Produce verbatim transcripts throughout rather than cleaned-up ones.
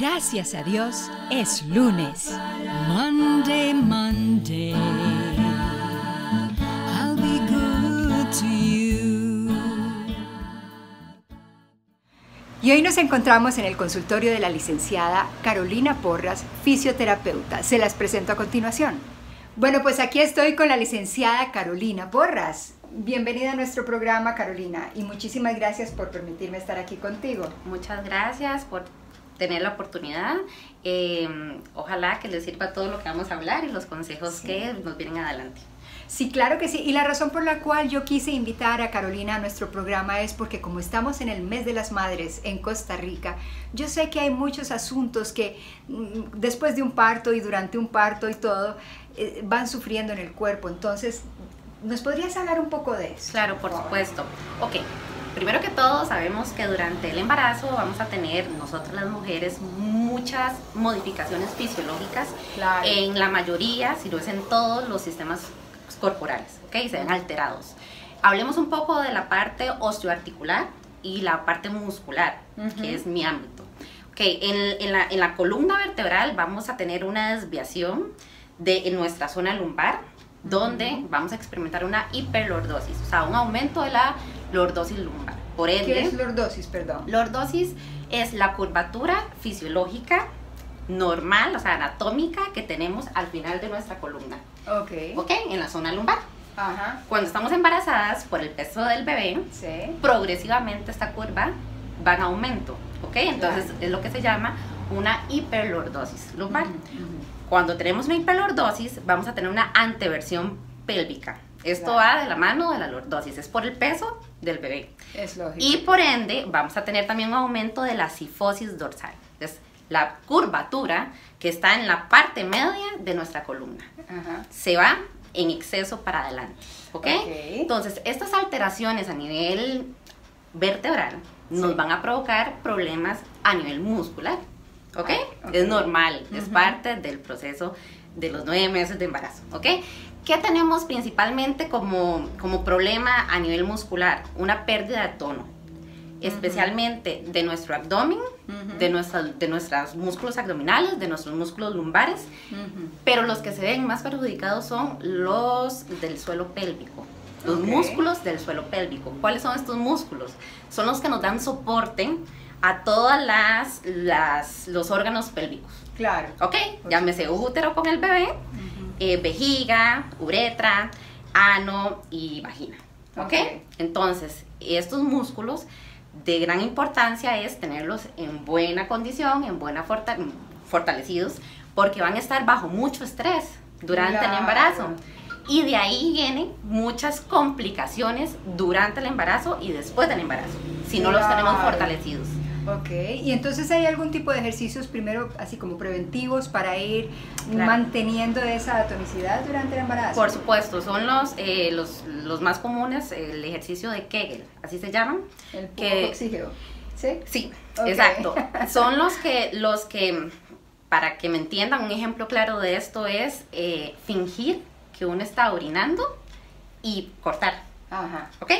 Gracias a Dios, es lunes. Monday, Monday, I'll be good to you. Y hoy nos encontramos en el consultorio de la licenciada Carolina Porras, fisioterapeuta. Se las presento a continuación. Bueno, pues aquí estoy con la licenciada Carolina Porras. Bienvenida a nuestro programa, Carolina, y muchísimas gracias por permitirme estar aquí contigo. Muchas gracias por tener la oportunidad. Eh, ojalá que les sirva todo lo que vamos a hablar y los consejos sí. que nos vienen adelante. Sí, claro que sí. Y la razón por la cual yo quise invitar a Carolina a nuestro programa es porque como estamos en el mes de las madres en Costa Rica, yo sé que hay muchos asuntos que después de un parto y durante un parto y todo, eh, van sufriendo en el cuerpo. Entonces, ¿nos podrías hablar un poco de eso? Claro, por supuesto. Ok. Primero que todo, sabemos que durante el embarazo vamos a tener, nosotros las mujeres, muchas modificaciones fisiológicas. Claro. En la mayoría, si no es en todos los sistemas corporales, ¿ok? Se ven alterados. Hablemos un poco de la parte osteoarticular y la parte muscular, uh-huh. que es mi ámbito. Ok, en, en, la, en la columna vertebral vamos a tener una desviación de, en nuestra zona lumbar, donde uh-huh. vamos a experimentar una hiperlordosis, o sea, un aumento de la lordosis lumbar. Por ende, ¿qué es lordosis, perdón? Lordosis es la curvatura fisiológica normal, o sea, anatómica, que tenemos al final de nuestra columna. Ok. Ok, en la zona lumbar. Ajá. Cuando estamos embarazadas por el peso del bebé, sí. progresivamente esta curva va en aumento, ok, entonces claro. es lo que se llama una hiperlordosis lumbar. Uh-huh. Cuando tenemos una hiperlordosis, vamos a tener una anteversión pélvica. Esto claro. va de la mano de la lordosis, es por el peso del bebé. Es lógico. Y por ende, vamos a tener también un aumento de la cifosis dorsal. Es la curvatura que está en la parte media de nuestra columna. Ajá. Se va en exceso para adelante, ¿okay? Okay. Entonces, estas alteraciones a nivel vertebral sí. nos van a provocar problemas a nivel muscular. ¿Okay? Okay. Es normal, uh-huh. es parte del proceso de los nueve meses de embarazo, ¿ok? ¿Qué tenemos principalmente como, como problema a nivel muscular? Una pérdida de tono, uh-huh. especialmente de nuestro abdomen, uh-huh. de, nuestra, de nuestros músculos abdominales, de nuestros músculos lumbares, uh-huh. pero los que se ven más perjudicados son los del suelo pélvico. Los okay. músculos del suelo pélvico. ¿Cuáles son estos músculos? Son los que nos dan soporte a todas las, las los órganos pélvicos. Claro. Ok, llámese útero con el bebé, uh-huh. eh, vejiga, uretra, ano y vagina. Ok, okay. Entonces estos músculos de gran importancia es tenerlos en buena condición, en buena fortale fortalecidos, porque van a estar bajo mucho estrés durante claro. el embarazo. Y de ahí vienen muchas complicaciones durante el embarazo y después del embarazo, si no claro. los tenemos fortalecidos. Ok, y entonces hay algún tipo de ejercicios primero, así como preventivos, para ir claro. manteniendo esa tonicidad durante el embarazo. Por supuesto, son los, eh, los, los más comunes, el ejercicio de Kegel, así se llaman. El poco oxígeno, ¿sí? Sí, okay. exacto. Son los que, los que, para que me entiendan, un ejemplo claro de esto es eh, fingir que uno está orinando y cortar. Ajá. ¿Ok?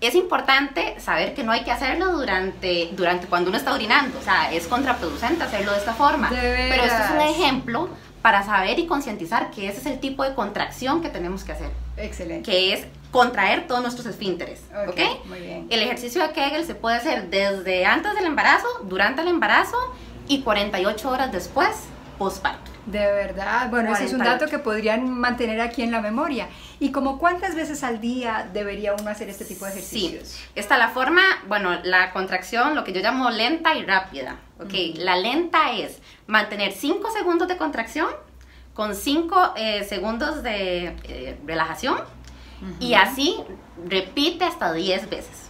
Es importante saber que no hay que hacerlo durante, durante cuando uno está orinando, o sea, es contraproducente hacerlo de esta forma. De veras. Pero esto es un ejemplo para saber y concientizar que ese es el tipo de contracción que tenemos que hacer. Excelente. Que es contraer todos nuestros esfínteres. Ok. ¿Okay? Muy bien. El ejercicio de Kegel se puede hacer desde antes del embarazo, durante el embarazo y cuarenta y ocho horas después, postparto. De verdad, bueno, ese es un dato que podrían mantener aquí en la memoria. ¿Y como cuántas veces al día debería uno hacer este tipo de ejercicios? Sí, está la forma, bueno, la contracción, lo que yo llamo lenta y rápida. Ok, mm. La lenta es mantener cinco segundos de contracción con cinco eh, segundos de eh, relajación mm-hmm. y así repite hasta diez veces.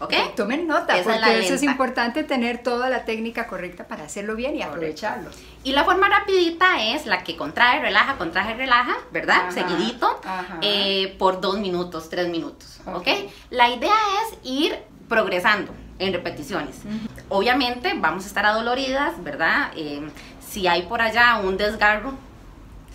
Okay. Tomen nota, esa porque es eso es importante, tener toda la técnica correcta para hacerlo bien y aprovecharlo. Y la forma rapidita es la que contrae, relaja, contrae, relaja, ¿verdad? Ajá, seguidito, ajá. Eh, por dos minutos, tres minutos, ¿ok? Okay. La idea es ir progresando en repeticiones. Uh-huh. Obviamente vamos a estar adoloridas, ¿verdad? Eh, si hay por allá un desgarro,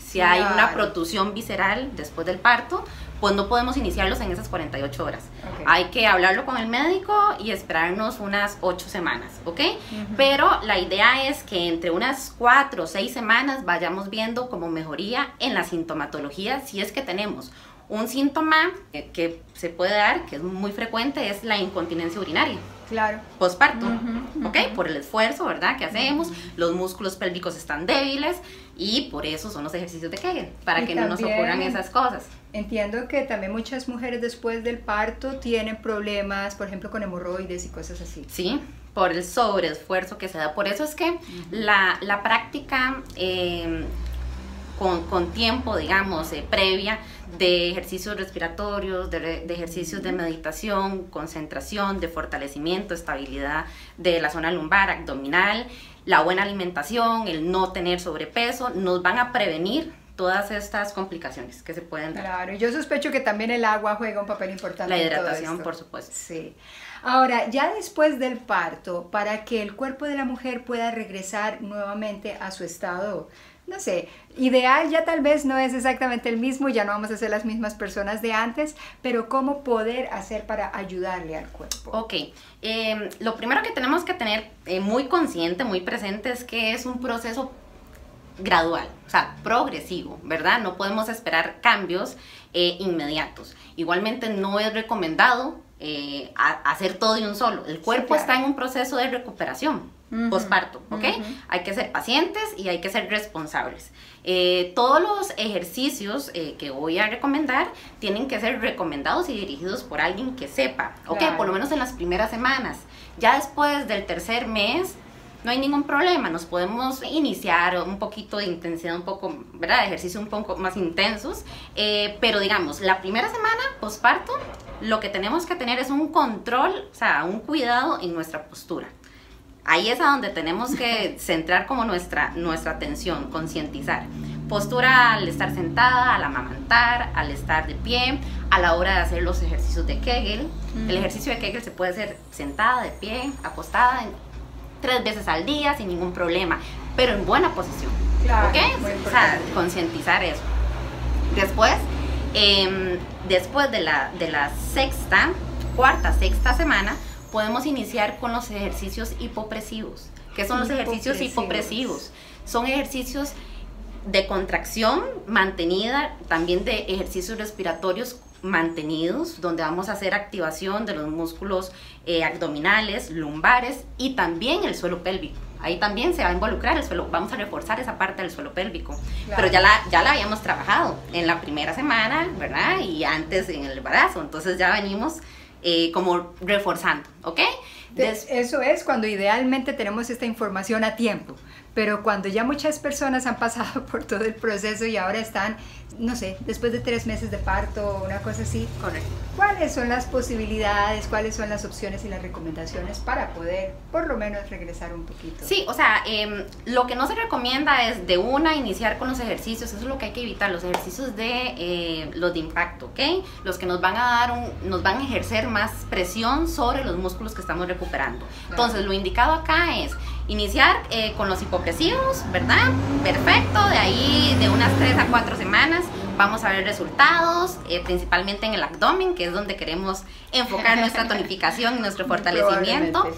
si hay claro. una protusión visceral después del parto, pues no podemos iniciarlos en esas cuarenta y ocho horas. Okay. Hay que hablarlo con el médico y esperarnos unas ocho semanas, ¿ok? Uh-huh. Pero la idea es que entre unas cuatro o seis semanas vayamos viendo como mejoría en la sintomatología, si es que tenemos. Un síntoma que se puede dar, que es muy frecuente, es la incontinencia urinaria. Claro. Posparto, uh-huh, uh-huh. ¿ok? Por el esfuerzo, ¿verdad? Que hacemos, uh-huh. los músculos pélvicos están débiles y por eso son los ejercicios de Kegel, para y que también, no nos ocurran esas cosas. Entiendo que también muchas mujeres después del parto tienen problemas, por ejemplo, con hemorroides y cosas así. Sí, por el sobreesfuerzo que se da. Por eso es que uh-huh. la, la práctica eh, con, con tiempo, digamos, eh, previa, de ejercicios respiratorios, de, de ejercicios de meditación, concentración, de fortalecimiento, estabilidad de la zona lumbar, abdominal, la buena alimentación, el no tener sobrepeso, nos van a prevenir todas estas complicaciones que se pueden dar. Claro, y yo sospecho que también el agua juega un papel importante. La hidratación, por supuesto. Sí. Ahora, ya después del parto, para que el cuerpo de la mujer pueda regresar nuevamente a su estado, no sé, ideal ya tal vez no es exactamente el mismo, ya no vamos a ser las mismas personas de antes, pero ¿cómo poder hacer para ayudarle al cuerpo? Ok, eh, lo primero que tenemos que tener eh, muy consciente, muy presente, es que es un proceso gradual, o sea, progresivo, ¿verdad? No podemos esperar cambios eh, inmediatos. Igualmente no es recomendado eh, a, hacer todo de un solo. El cuerpo sí, claro. está en un proceso de recuperación. Uh-huh. Posparto, ¿ok? Uh-huh. Hay que ser pacientes y hay que ser responsables. Eh, todos los ejercicios eh, que voy a recomendar tienen que ser recomendados y dirigidos por alguien que sepa, ¿ok? Claro. Por lo menos en las primeras semanas. Ya después del tercer mes no hay ningún problema, nos podemos iniciar un poquito de intensidad, un poco, ¿verdad? De ejercicio un poco más intensos, eh, pero digamos, la primera semana posparto lo que tenemos que tener es un control, o sea, un cuidado en nuestra postura. Ahí es a donde tenemos que centrar como nuestra, nuestra atención, concientizar. Postura al estar sentada, al amamantar, al estar de pie, a la hora de hacer los ejercicios de Kegel. Mm. El ejercicio de Kegel se puede hacer sentada, de pie, acostada, tres veces al día sin ningún problema, pero en buena posición. Claro, ¿ok? O sea, concientizar eso. Después, eh, después de la, de la sexta, cuarta, sexta semana, podemos iniciar con los ejercicios hipopresivos. ¿Qué son los ejercicios hipopresivos? Son ejercicios de contracción mantenida, también de ejercicios respiratorios mantenidos, donde vamos a hacer activación de los músculos eh, abdominales, lumbares y también el suelo pélvico. Ahí también se va a involucrar el suelo, vamos a reforzar esa parte del suelo pélvico. Claro. Pero ya la, ya la habíamos trabajado en la primera semana, ¿verdad? Y antes en el embarazo, entonces ya venimos... Eh, como reforzando, ¿ok? Des Eso es cuando idealmente tenemos esta información a tiempo, pero cuando ya muchas personas han pasado por todo el proceso y ahora están, no sé, después de tres meses de parto o una cosa así. Correcto. ¿Cuáles son las posibilidades, cuáles son las opciones y las recomendaciones para poder por lo menos regresar un poquito? Sí, o sea, eh, lo que no se recomienda es de una iniciar con los ejercicios, eso es lo que hay que evitar, los ejercicios de, eh, los de impacto, ¿ok? Los que nos van a dar, un, nos van a ejercer más presión sobre los músculos que estamos recuperando. Claro. Entonces, lo indicado acá es iniciar eh, con los hipopresivos, ¿verdad? Perfecto, de ahí de unas tres a cuatro semanas vamos a ver resultados, eh, principalmente en el abdomen, que es donde queremos enfocar nuestra tonificación y nuestro fortalecimiento.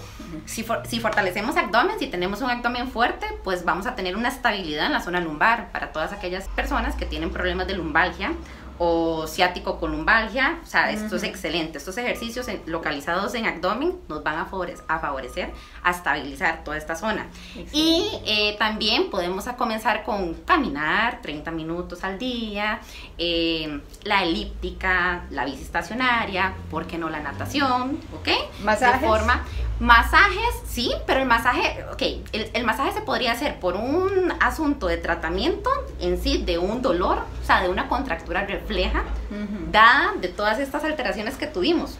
Si, for si fortalecemos abdomen, si tenemos un abdomen fuerte, pues vamos a tener una estabilidad en la zona lumbar para todas aquellas personas que tienen problemas de lumbalgia o ciático con lumbalgia, o sea, esto uh-huh. es excelente. Estos ejercicios en, localizados en abdomen nos van a favorecer, a favorecer, a estabilizar toda esta zona. Excelente. Y eh, también podemos a comenzar con caminar treinta minutos al día, eh, la elíptica, la bici estacionaria, ¿por qué no la natación? ¿Ok? ¿Masajes? De forma, masajes, sí, pero el masaje, ok, el, el masaje se podría hacer por un asunto de tratamiento en sí, de un dolor, o sea, de una contractura refleja Uh-huh. dada de todas estas alteraciones que tuvimos.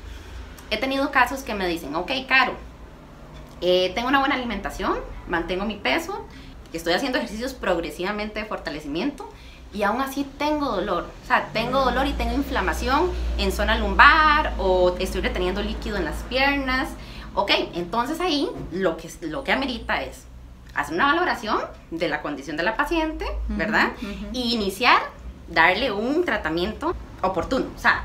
He tenido casos que me dicen, ok, Caro, eh, tengo una buena alimentación, mantengo mi peso, estoy haciendo ejercicios progresivamente de fortalecimiento y aún así tengo dolor, o sea, tengo dolor y tengo inflamación en zona lumbar o estoy reteniendo líquido en las piernas. Ok, entonces ahí lo que, lo que amerita es hacer una valoración de la condición de la paciente, ¿verdad? Uh-huh. Y iniciar darle un tratamiento oportuno, o sea,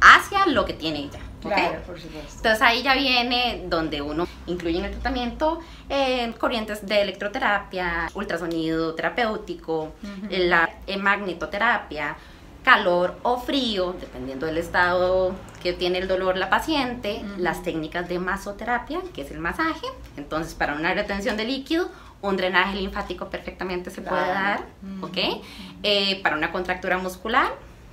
hacia lo que tiene ella. ¿Okay? Claro, por supuesto. Entonces ahí ya viene donde uno incluye en el tratamiento eh, corrientes de electroterapia, ultrasonido terapéutico, uh-huh. la eh, magnetoterapia, calor o frío, dependiendo del estado que tiene el dolor la paciente, uh-huh. las técnicas de masoterapia, que es el masaje, entonces para una retención de líquido, un drenaje linfático perfectamente se claro. puede dar, uh-huh. ¿ok? Eh, para una contractura muscular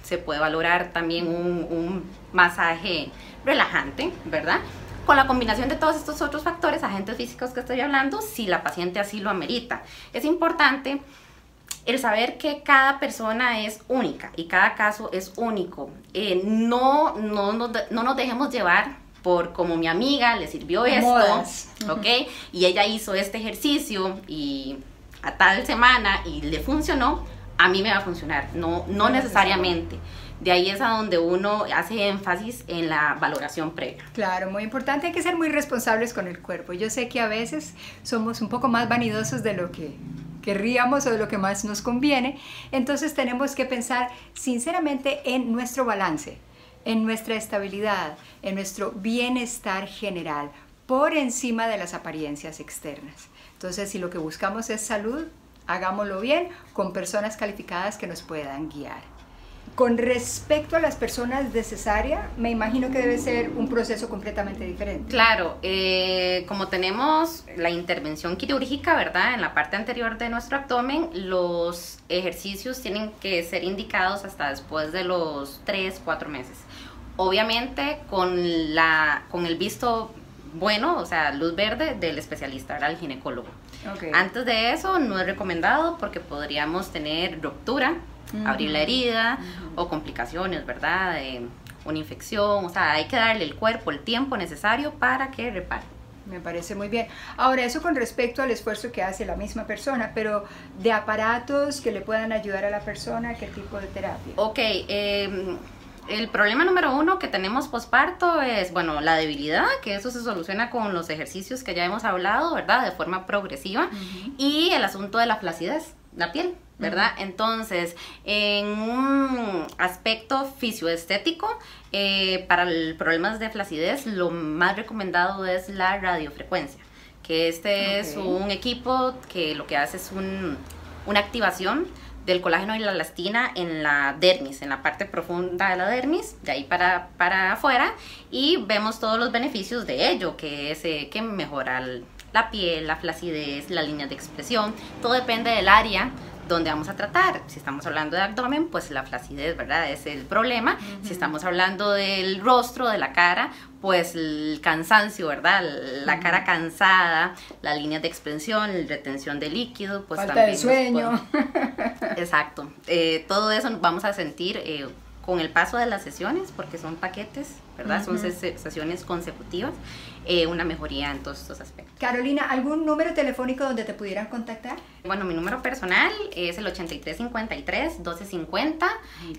se puede valorar también un, un masaje relajante, ¿verdad? Con la combinación de todos estos otros factores, agentes físicos que estoy hablando, si la paciente así lo amerita. Es importante el saber que cada persona es única y cada caso es único. Eh, no, no, no, no nos dejemos llevar por como mi amiga le sirvió esto, Modas. ¿ok? Y ella hizo este ejercicio y a tal semana y le funcionó, a mí me va a funcionar, no, no necesariamente. De ahí es a donde uno hace énfasis en la valoración previa. Claro, muy importante, hay que ser muy responsables con el cuerpo. Yo sé que a veces somos un poco más vanidosos de lo que querríamos o de lo que más nos conviene, entonces tenemos que pensar sinceramente en nuestro balance, en nuestra estabilidad, en nuestro bienestar general, por encima de las apariencias externas. Entonces, si lo que buscamos es salud, hagámoslo bien, con personas calificadas que nos puedan guiar. Con respecto a las personas de cesárea, me imagino que debe ser un proceso completamente diferente. Claro, eh, como tenemos la intervención quirúrgica, ¿verdad? En la parte anterior de nuestro abdomen, los ejercicios tienen que ser indicados hasta después de los tres, cuatro meses. Obviamente con, la, con el visto bueno, o sea, luz verde del especialista, ¿verdad? El ginecólogo. Okay. Antes de eso no es recomendado porque podríamos tener ruptura, uh-huh. abrir la herida uh-huh. o complicaciones, ¿verdad? Eh, una infección, o sea, hay que darle al cuerpo el tiempo necesario para que repare. Me parece muy bien. Ahora, eso con respecto al esfuerzo que hace la misma persona, pero de aparatos que le puedan ayudar a la persona, ¿qué tipo de terapia? Ok, eh, el problema número uno que tenemos posparto es, bueno, la debilidad, que eso se soluciona con los ejercicios que ya hemos hablado, ¿verdad? De forma progresiva, uh-huh. y el asunto de la flacidez, la piel, ¿verdad? Uh-huh. Entonces, en un aspecto fisioestético, eh, para el problemas de flacidez, lo más recomendado es la radiofrecuencia, que este okay. es un equipo que lo que hace es un, una activación del colágeno y la elastina en la dermis, en la parte profunda de la dermis, de ahí para, para afuera, y vemos todos los beneficios de ello, que es eh, que mejora el, la piel, la flacidez, las líneas de expresión, todo depende del área donde vamos a tratar. Si estamos hablando de abdomen, pues la flacidez, ¿verdad? Es el problema. Uh-huh. Si estamos hablando del rostro, de la cara, pues el cansancio, ¿verdad? La uh-huh. cara cansada, las líneas de expresión, la retención de líquido, pues falta también de sueño. Podemos... Exacto. Eh, todo eso vamos a sentir eh, con el paso de las sesiones, porque son paquetes, ¿verdad? Uh-huh. Son ses- sesiones consecutivas, eh, una mejoría en todos estos aspectos. Carolina, ¿algún número telefónico donde te pudieran contactar? Bueno, mi número personal es el ochenta y tres cincuenta y tres, doce cincuenta,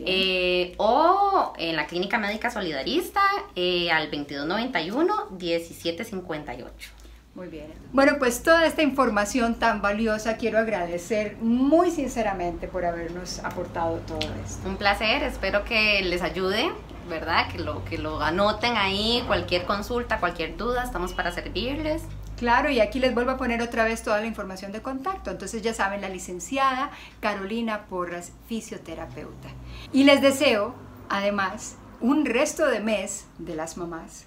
eh, o en la Clínica Médica Solidarista eh, al veintidós noventa y uno, diecisiete cincuenta y ocho. Muy bien. Bueno, pues toda esta información tan valiosa, quiero agradecer muy sinceramente por habernos aportado todo esto. Un placer, espero que les ayude, ¿verdad? Que lo, que lo anoten ahí, cualquier consulta, cualquier duda, estamos para servirles. Claro, y aquí les vuelvo a poner otra vez toda la información de contacto. Entonces ya saben, la licenciada Carolina Porras, fisioterapeuta. Y les deseo, además, un resto de mes de las mamás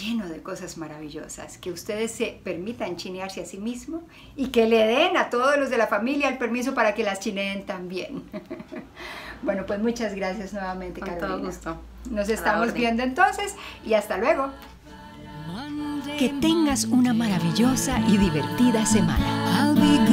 lleno de cosas maravillosas, que ustedes se permitan chinearse a sí mismos y que le den a todos los de la familia el permiso para que las chineen también. Bueno, pues muchas gracias nuevamente, Carolina. Con todo gusto. Nos estamos viendo entonces y hasta luego. Que tengas una maravillosa y divertida semana.